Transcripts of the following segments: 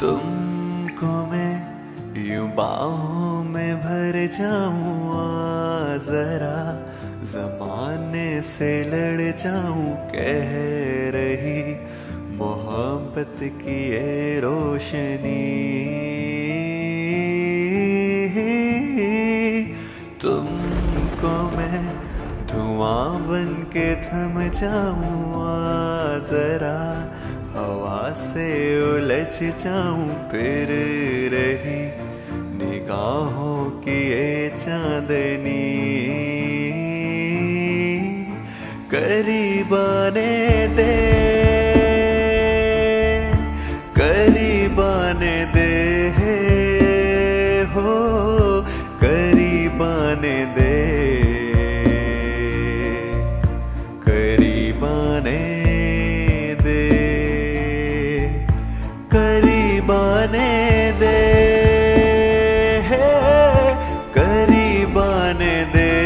तुमको मैं यूं बाहों में भर जाऊँ, जरा जमाने से लड़ जाऊँ। कह रही मोहब्बत की ये रोशनी, तुमको मैं धुआं बन के थम जाऊँ, जरा हवा से उलझ जाऊँ। फिर रही निगाहों की ये चांदनी, करीब आने दे, करीब आने दे हो, करीब आने दे, करीब आने दे, करीब आने दे, करीब आने दे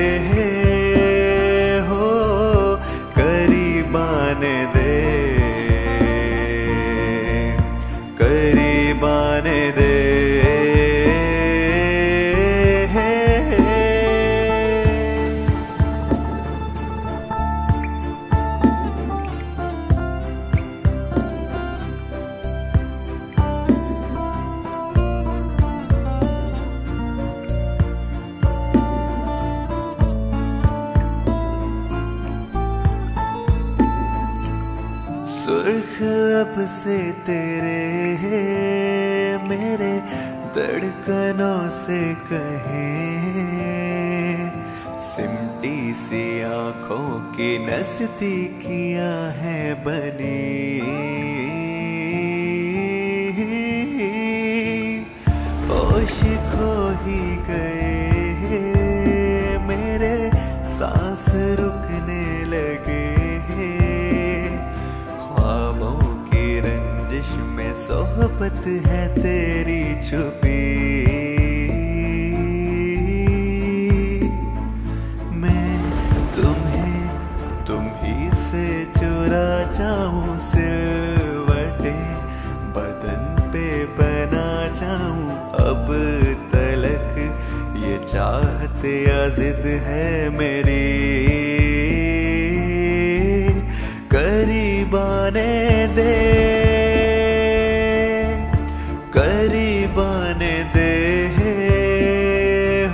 हो, करीब आने दे, करीब आने दे। सुर्ख अब से तेरे हैं मेरे धड़कनों से कहें, सिमटी सी आँखों की नज़दीकियाँ हैं बनी, होश खो ही गए मेरे, सांस रुकने लगे, रंजिश में सोहबत है तेरी छुपी। मैं तुम्हें तुम्ही से चुरा जाऊं, सिलवटे बदन पे बना जाऊं। अब तलक ये चाहत या जिद है मेरी, करीब आने दे, करीब आने दे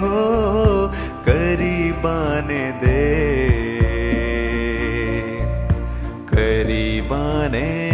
हो, करीब आने दे, करीब आने।